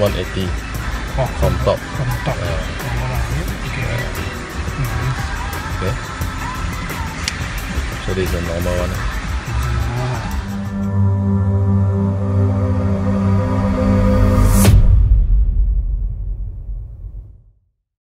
180 from top. From top. Okay. So this is a normal one.